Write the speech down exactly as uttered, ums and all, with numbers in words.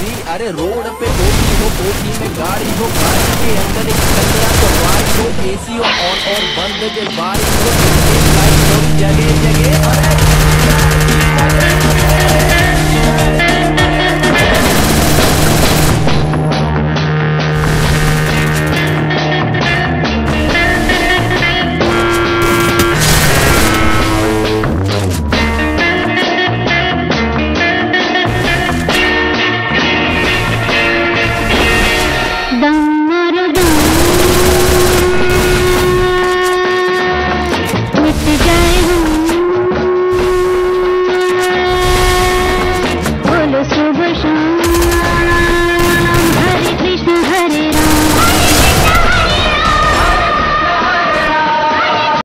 भी, अरे रोड पे ओटी हो, ओटी में गाड़ी हो, गाड़ी के अंदर एक कन्या तो वाइट हो, एसी हो ऑन और बंद के बारिश हो, लाइट हो जगह जगह।